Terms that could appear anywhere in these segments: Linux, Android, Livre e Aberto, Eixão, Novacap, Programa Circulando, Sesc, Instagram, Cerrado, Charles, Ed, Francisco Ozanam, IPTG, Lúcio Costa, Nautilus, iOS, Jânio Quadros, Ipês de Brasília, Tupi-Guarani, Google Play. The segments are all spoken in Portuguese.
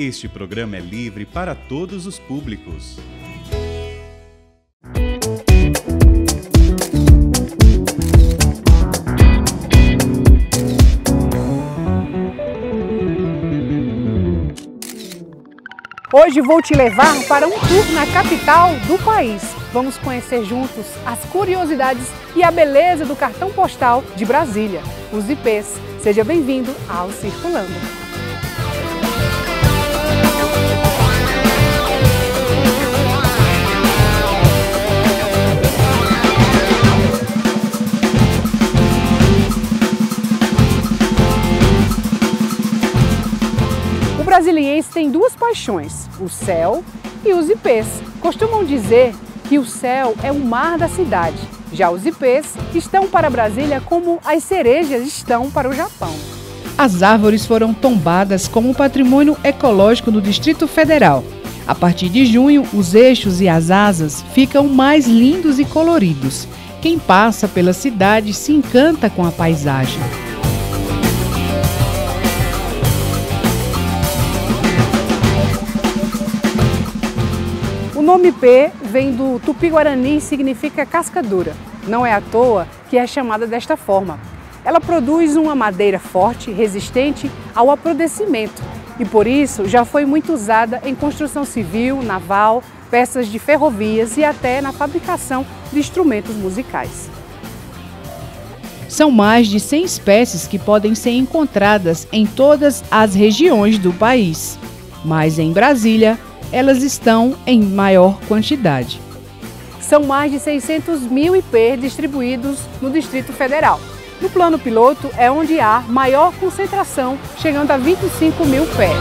Este programa é livre para todos os públicos. Hoje vou te levar para um tour na capital do país. Vamos conhecer juntos as curiosidades e a beleza do cartão postal de Brasília, os IPs. Seja bem-vindo ao Circulando. O brasiliense tem duas paixões, o céu e os ipês. Costumam dizer que o céu é o mar da cidade. Já os ipês estão para Brasília como as cerejas estão para o Japão. As árvores foram tombadas como patrimônio ecológico do Distrito Federal. A partir de junho, os eixos e as asas ficam mais lindos e coloridos. Quem passa pela cidade se encanta com a paisagem. O nome Ipê vem do Tupi-Guarani e significa casca dura. Não é à toa que é chamada desta forma. Ela produz uma madeira forte, resistente ao apodrecimento e, por isso, já foi muito usada em construção civil, naval, peças de ferrovias e até na fabricação de instrumentos musicais. São mais de 100 espécies que podem ser encontradas em todas as regiões do país, mas em Brasília, elas estão em maior quantidade. São mais de 600 mil ipês distribuídos no Distrito Federal. No plano piloto é onde há maior concentração, chegando a 25 mil pés.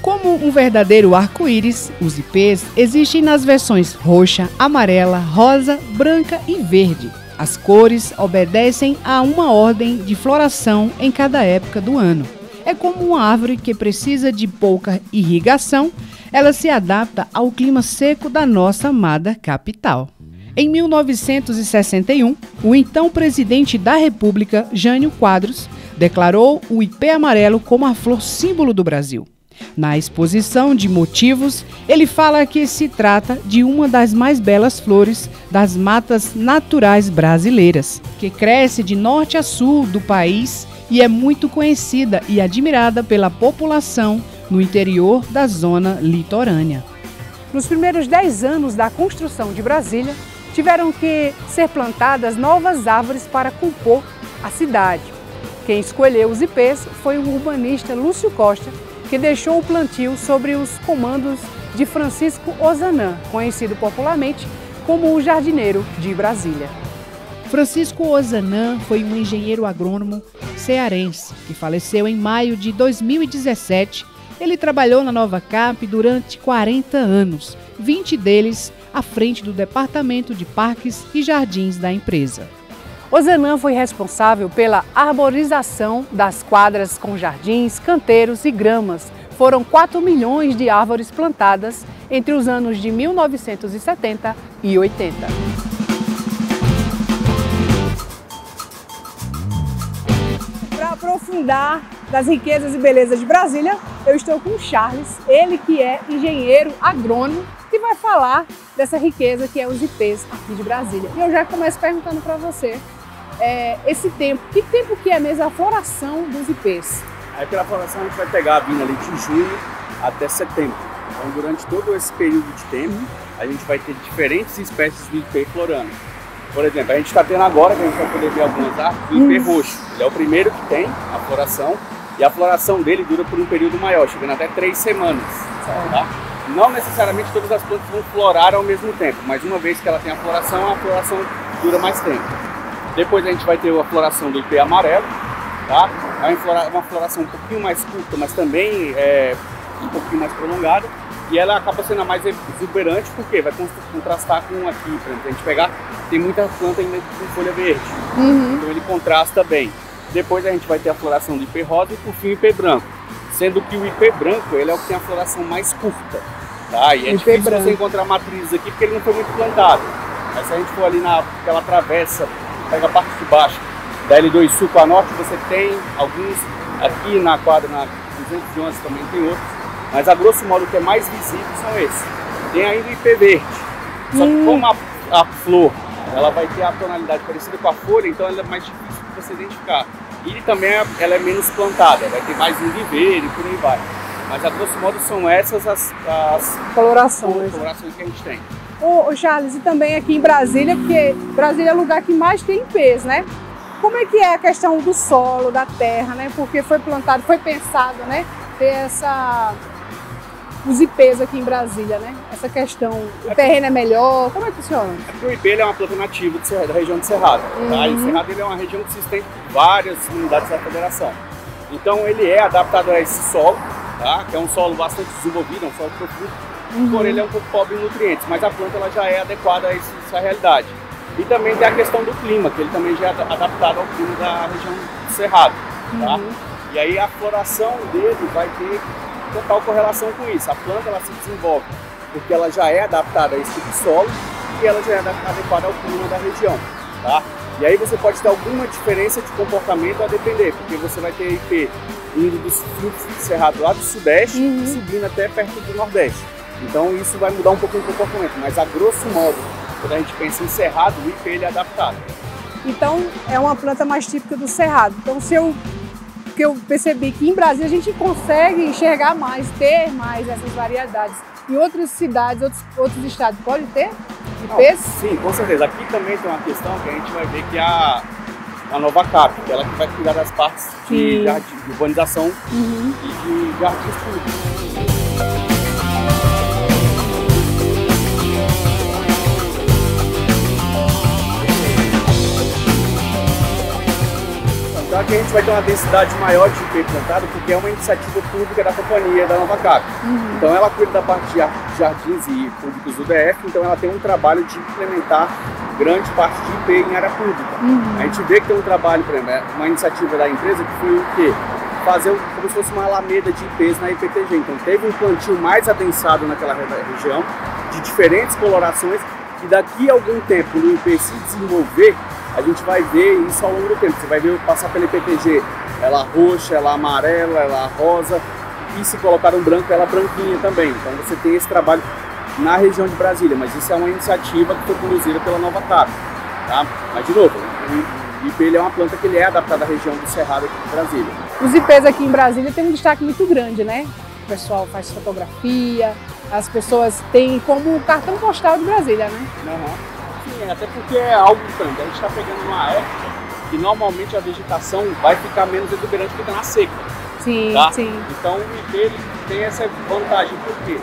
Como um verdadeiro arco-íris, os ipês existem nas versões roxa, amarela, rosa, branca e verde. As cores obedecem a uma ordem de floração em cada época do ano. É como uma árvore que precisa de pouca irrigação, ela se adapta ao clima seco da nossa amada capital. Em 1961, o então presidente da República, Jânio Quadros, declarou o ipê amarelo como a flor símbolo do Brasil. Na exposição de motivos, ele fala que se trata de uma das mais belas flores das matas naturais brasileiras, que cresce de norte a sul do país e é muito conhecida e admirada pela população no interior da zona litorânea. Nos primeiros 10 anos da construção de Brasília, tiveram que ser plantadas novas árvores para compor a cidade. Quem escolheu os ipês foi o urbanista Lúcio Costa, que deixou o plantio sobre os comandos de Francisco Ozanam, conhecido popularmente como o jardineiro de Brasília. Francisco Ozanam foi um engenheiro agrônomo cearense que faleceu em maio de 2017. Ele trabalhou na Novacap durante 40 anos, 20 deles à frente do Departamento de Parques e Jardins da empresa. Ozanam foi responsável pela arborização das quadras com jardins, canteiros e gramas. Foram 4 milhões de árvores plantadas entre os anos de 1970 e 80. Aprofundar das riquezas e belezas de Brasília, eu estou com o Charles, ele que é engenheiro agrônomo, que vai falar dessa riqueza que é os ipês aqui de Brasília. E eu já começo perguntando para você, que tempo que é mesmo a floração dos ipês? Aí pela floração a gente vai pegar a vinha ali de junho até setembro. Então durante todo esse período de tempo, a gente vai ter diferentes espécies de ipê florando. Por exemplo, a gente está tendo agora, que a gente vai poder ver algumas árvores, o ipê roxo. Ele é o primeiro que tem a floração e a floração dele dura por um período maior, chegando até 3 semanas. Tá? Não necessariamente todas as plantas vão florar ao mesmo tempo, mas uma vez que ela tem a floração dura mais tempo. Depois a gente vai ter a floração do ipê amarelo, tá? É uma floração um pouquinho mais curta, mas também é um pouquinho mais prolongada. E ela acaba sendo a mais exuberante porque vai contrastar com aqui, por exemplo, a gente pegar, tem muita planta ainda com folha verde, então ele contrasta bem. Depois a gente vai ter a floração do ipê rosa e por fim o ipê branco, sendo que o ipê branco ele é o que tem a floração mais curta, tá? E é difícil você encontrar matrizes aqui porque ele não foi muito plantado, mas se a gente for ali naquela travessa, pega a parte de baixo, da L2 Sul para norte, você tem alguns aqui na quadra, na 211 também tem outros, mas a grosso modo o que é mais visível são esses. Tem ainda o ipê verde, só que como a flor ela vai ter a tonalidade parecida com a folha, então ela é mais difícil de você identificar. E também ela é menos plantada, vai ter mais um viveiro e por aí vai. Mas a grosso modo são essas as colorações que a gente tem. Ô Charles, e também aqui em Brasília, porque Brasília é o lugar que mais tem ipês, né? Como é que é a questão do solo, da terra, né? Porque foi plantado, foi pensado, né? Ter os ipês aqui em Brasília, né? Essa questão, o terreno é melhor, como é que funciona? É porque o ipê ele é uma planta nativa da região de Cerrado, tá? E Cerrado ele é uma região que se estende por várias unidades da federação. Então ele é adaptado a esse solo, tá? Que é um solo bastante desenvolvido, é um solo profundo, porém ele é um pouco pobre em nutrientes, mas a planta ela já é adequada a essa realidade. E também tem a questão do clima, que ele também já é adaptado ao clima da região do Cerrado, tá? E aí a floração dele vai ter total correlação com isso. A planta ela se desenvolve porque ela já é adaptada a esse tipo de solo e ela já é adequada ao clima da região, tá? E aí você pode ter alguma diferença de comportamento a depender, porque você vai ter ipê indo dos frutos do Cerrado lá do Sudeste e subindo até perto do Nordeste. Então isso vai mudar um pouquinho o comportamento, mas a grosso modo, quando a gente pensa em cerrado, o ipê ele é adaptado. Então, é uma planta mais típica do cerrado. Então, que eu percebi que em Brasília a gente consegue enxergar mais, ter mais essas variedades. Em outras cidades, outros estados, pode ter ipês? Sim, com certeza. Aqui também tem uma questão que a gente vai ver que a Novacap, que ela que vai cuidar das partes de urbanização e de jardins públicos. Então aqui a gente vai ter uma densidade maior de ipê plantado, porque é uma iniciativa pública da companhia da Novacap. Então ela cuida da parte de jardins e públicos do DF, então ela tem um trabalho de implementar grande parte de ipê em área pública. A gente vê que tem um trabalho, por exemplo, uma iniciativa da empresa que foi o quê? Fazer como se fosse uma alameda de ipês na IPTG. Então teve um plantio mais adensado naquela região, de diferentes colorações, e daqui a algum tempo o ipê se desenvolver, a gente vai ver isso ao longo do tempo. Você vai ver passar pela IPTG, ela roxa, ela amarela, ela rosa, e se colocar um branco, ela branquinha também. Então você tem esse trabalho na região de Brasília, mas isso é uma iniciativa que foi conduzida pela Novacap, tá? Mas de novo, o ipê é uma planta que ele é adaptada à região do Cerrado aqui de Brasília. Os ipês aqui em Brasília tem um destaque muito grande, né? O pessoal faz fotografia, as pessoas têm como o cartão postal de Brasília, né? Até porque é algo grande. A gente está pegando uma época que normalmente a vegetação vai ficar menos exuberante do que na seca. Sim. Então o ipê tem essa vantagem, porque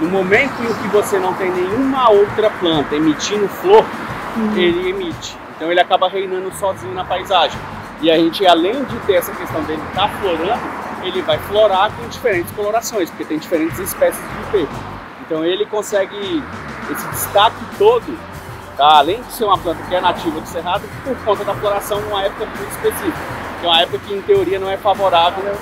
no momento em que você não tem nenhuma outra planta emitindo flor, ele emite. Então ele acaba reinando sozinho na paisagem. E a gente, além de ter essa questão dele estar florando, ele vai florar com diferentes colorações, porque tem diferentes espécies de ipê. Então ele consegue esse destaque todo. Tá? Além de ser uma planta que é nativa do Cerrado, por conta da floração numa época muito específica, que é uma época que em teoria não é favorável, né,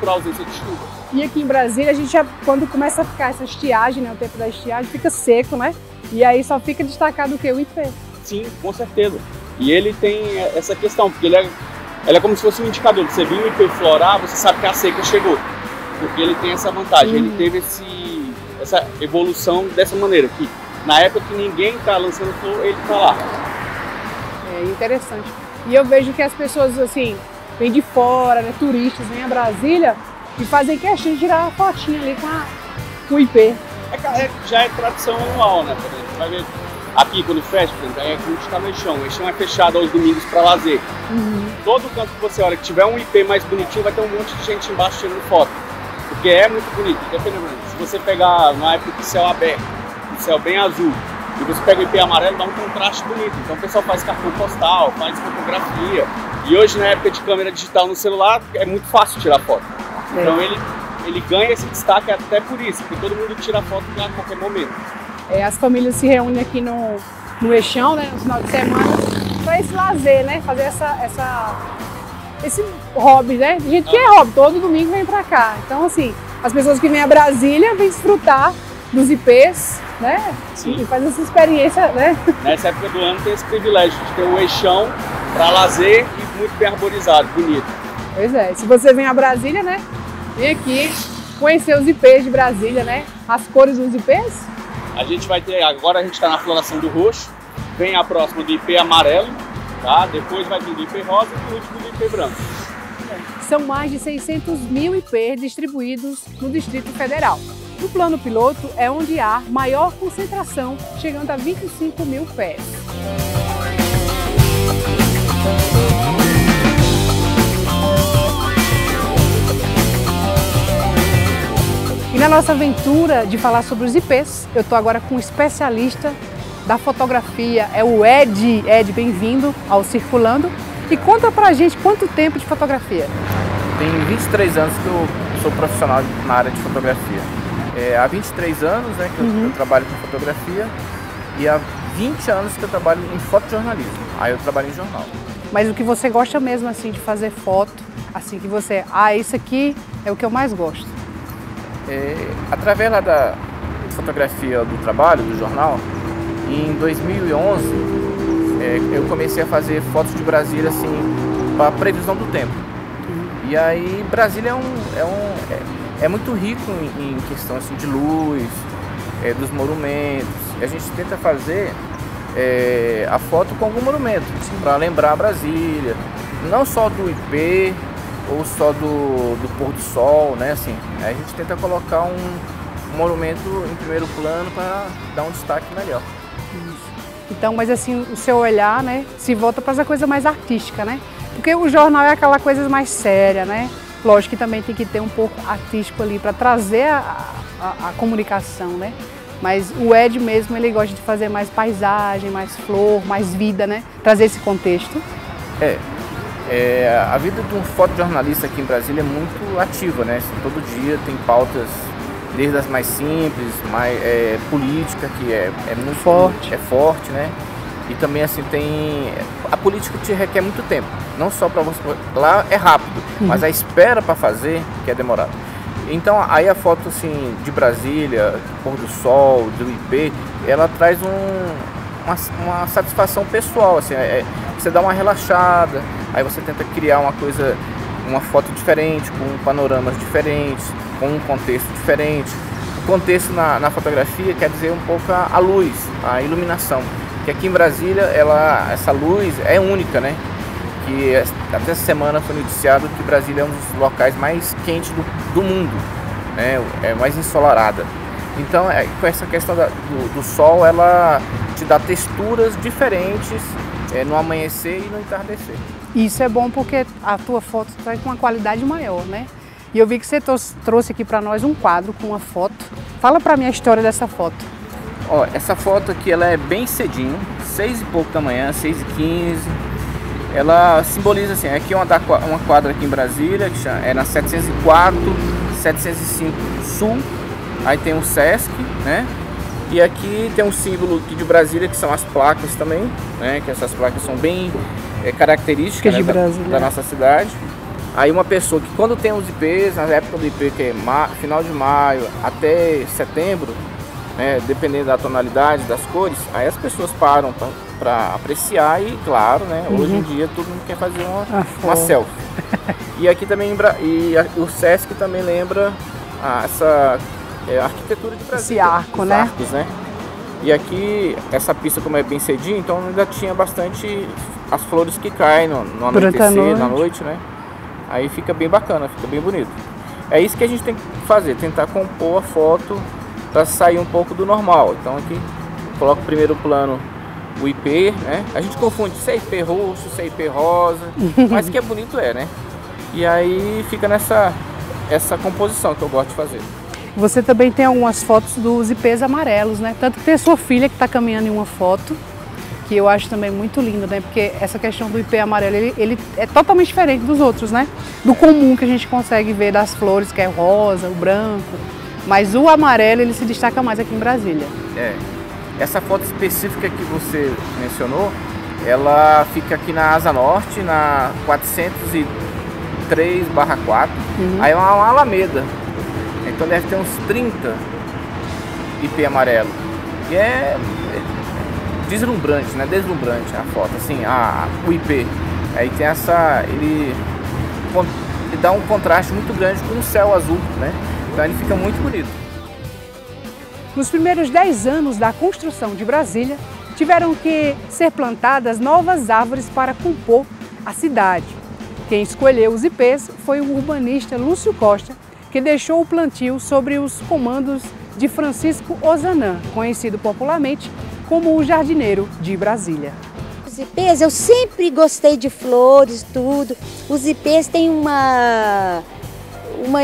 por ausência de chuva. E aqui em Brasília, a gente já, quando começa a ficar essa estiagem, né, o tempo da estiagem, fica seco, né? E aí só fica destacado o quê? O ipê. Sim, com certeza. E ele tem essa questão, porque ele é como se fosse um indicador. Você viu o ipê florar, você sabe que a seca chegou, porque ele tem essa vantagem. Ele teve essa evolução dessa maneira aqui. Na época que ninguém está lançando flor, ele está lá. É interessante. E eu vejo que as pessoas, assim, vêm de fora, né, turistas, vêm a Brasília e fazem questão de tirar uma fotinha ali com o ipê. Já é tradição anual, né? Você vai ver aqui quando fecha, por exemplo, a gente está no Eixão. O Eixão é fechado aos domingos para lazer. Todo canto que você olha, que tiver um ipê mais bonitinho, vai ter um monte de gente embaixo tirando foto. Porque é muito bonito. Se você pegar na época de céu aberto, céu bem azul, e você pega o ipê amarelo, dá um contraste bonito. Então o pessoal faz cartão postal, faz fotografia, e hoje na época de câmera digital no celular é muito fácil tirar foto. Então ele ganha esse destaque até por isso, porque todo mundo tira foto a qualquer momento. As famílias se reúnem aqui no Eixão, né, no final de semana, para esse lazer, né, fazer esse hobby, né, de gente que é hobby, todo domingo vem para cá. Então assim, as pessoas que vêm a Brasília vêm desfrutar dos ipês, né? Sim. E faz essa experiência, né? Nessa época do ano tem esse privilégio de ter um Eixão para lazer e muito bem arborizado, bonito. Pois é, se você vem a Brasília, né? vir aqui conhecer os ipês de Brasília, né? As cores dos ipês. A gente vai ter, agora a gente está na floração do roxo, vem a próxima do ipê amarelo, tá? Depois vai vir do ipê rosa e o último do ipê branco. São mais de 600 mil ipês distribuídos no Distrito Federal. No plano piloto é onde há maior concentração, chegando a 25 mil pés. E na nossa aventura de falar sobre os ipês, eu estou agora com um especialista da fotografia, é o Ed. Ed, bem-vindo ao Circulando. E conta pra gente quanto tempo de fotografia? Tem 23 anos que eu sou profissional na área de fotografia. Há 23 anos, né, que eu trabalho com fotografia, e há 20 anos que eu trabalho em fotojornalismo. Aí eu trabalho em jornal. Mas o que você gosta mesmo assim de fazer foto, assim que você... Ah, isso aqui é o que eu mais gosto. Através lá da fotografia do trabalho, do jornal, em 2011... eu comecei a fazer fotos de Brasília assim, para previsão do tempo. E aí Brasília é muito rico em questão assim, de luz, dos monumentos. E a gente tenta fazer a foto com algum monumento, assim, para lembrar Brasília. Não só do IP ou só do pôr do sol, né? Assim, a gente tenta colocar um monumento em primeiro plano para dar um destaque melhor. Então, mas assim, o seu olhar, né, se volta para essa coisa mais artística, né? Porque o jornal é aquela coisa mais séria, né? Lógico que também tem que ter um pouco artístico ali para trazer a comunicação, né? Mas o Ed mesmo, ele gosta de fazer mais paisagem, mais flor, mais vida, né? Trazer esse contexto. A vida de um fotojornalista aqui em Brasília é muito ativa, né? Assim, todo dia tem pautas... Desde as mais simples, mais política, que é muito forte, né? E também assim tem a política te requer muito tempo, não só para você lá é rápido, mas a espera para fazer que é demorado. Então aí a foto assim de Brasília, do pôr do sol, do IP, ela traz uma satisfação pessoal, assim, você dá uma relaxada, aí você tenta criar uma coisa, uma foto diferente, com panoramas diferentes, com um contexto diferente. O contexto na fotografia quer dizer um pouco a luz, a iluminação, que aqui em Brasília essa luz é única, né? Que até essa semana foi noticiado que Brasília é um dos locais mais quentes do mundo, né? É mais ensolarada. Então com essa questão do sol, ela te dá texturas diferentes no amanhecer e no entardecer. Isso é bom porque a tua foto traz uma qualidade maior, né? E eu vi que você trouxe aqui para nós um quadro com uma foto. Fala para mim a história dessa foto. Ó, essa foto aqui, ela é bem cedinho, 6h pouco da manhã, 6h15. Ela simboliza assim, aqui é uma quadra aqui em Brasília, que é na 704, 705 Sul. Aí tem o Sesc, né? E aqui tem um símbolo aqui de Brasília, que são as placas também, né? Que essas placas são bem características, né, da nossa cidade. Aí uma pessoa que quando tem os IPs, na época do IP, que é final de maio até setembro, né, dependendo da tonalidade, das cores, aí as pessoas param para apreciar e, claro, né, hoje em dia todo mundo quer fazer uma selfie. E aqui também, o Sesc também lembra essa arquitetura de Brasília. Esse arco, os arcos, né? E aqui, essa pista, como é bem cedinho, então ainda tinha bastante as flores que caem no anoitecer, na noite, né? Aí fica bem bacana, fica bem bonito. É isso que a gente tem que fazer, tentar compor a foto para sair um pouco do normal. Então aqui coloca o primeiro plano o IP, né? A gente confunde se é IP roxo, se é IP rosa, mas que é bonito né? E aí fica essa composição que eu gosto de fazer. Você também tem algumas fotos dos IPs amarelos, né? Tanto que tem a sua filha que está caminhando em uma foto, que eu acho também muito lindo, né? Porque essa questão do IP amarelo, ele é totalmente diferente dos outros, né? Do comum que a gente consegue ver das flores, que é o rosa, o branco. Mas o amarelo, ele se destaca mais aqui em Brasília. Essa foto específica que você mencionou, ela fica aqui na Asa Norte, na 403/4. Aí é uma alameda. Então deve ter uns 30 IP amarelo. E é... deslumbrante, né? Deslumbrante a foto, assim, o IP. Aí tem essa, ele e dá um contraste muito grande com o céu azul, né? Então ele fica muito bonito. Nos primeiros 10 anos da construção de Brasília, tiveram que ser plantadas novas árvores para compor a cidade. Quem escolheu os ipês foi o urbanista Lúcio Costa, que deixou o plantio sobre os comandos de Francisco Ozanam, conhecido popularmente como o jardineiro de Brasília. Os ipês, eu sempre gostei de flores, tudo. Os ipês têm uma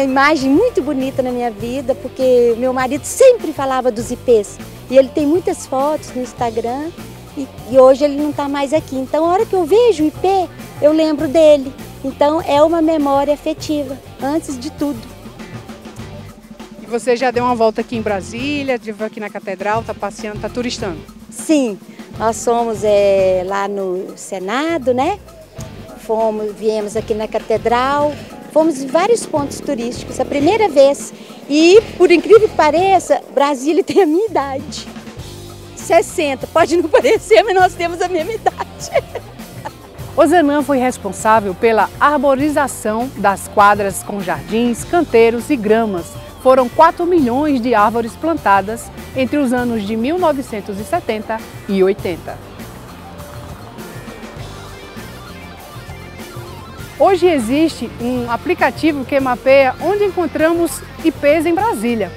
imagem muito bonita na minha vida, porque meu marido sempre falava dos ipês. E ele tem muitas fotos no Instagram e hoje ele não está mais aqui. Então, a hora que eu vejo o ipê, eu lembro dele. Então, é uma memória afetiva, antes de tudo. E você já deu uma volta aqui em Brasília, esteve aqui na Catedral, está passeando, está turistando? Sim, nós somos lá no Senado, né? Viemos aqui na Catedral, fomos em vários pontos turísticos, a primeira vez. E, por incrível que pareça, Brasília tem a minha idade. 60, pode não parecer, mas nós temos a mesma idade. Ozanam foi responsável pela arborização das quadras com jardins, canteiros e gramas. Foram 4 milhões de árvores plantadas entre os anos de 1970 e 80. Hoje existe um aplicativo que mapeia onde encontramos ipês em Brasília.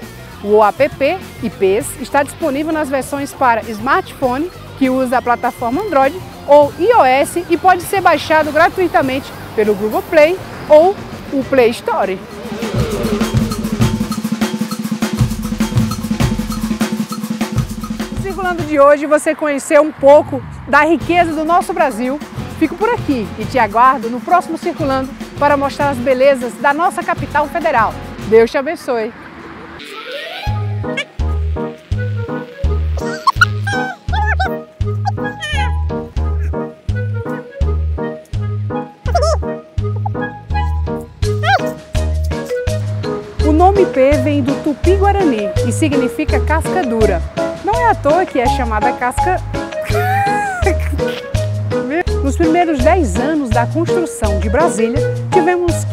O app ipês está disponível nas versões para smartphone, que usa a plataforma Android, ou iOS, e pode ser baixado gratuitamente pelo Google Play ou o Play Store. No Circulando de hoje você conheceu um pouco da riqueza do nosso Brasil. Fico por aqui e te aguardo no próximo Circulando para mostrar as belezas da nossa capital federal. Deus te abençoe! O nome ipê vem do Tupi-Guarani e significa casca dura. Não é à toa que é chamada casca... Nos primeiros 10 anos da construção de Brasília, tivemos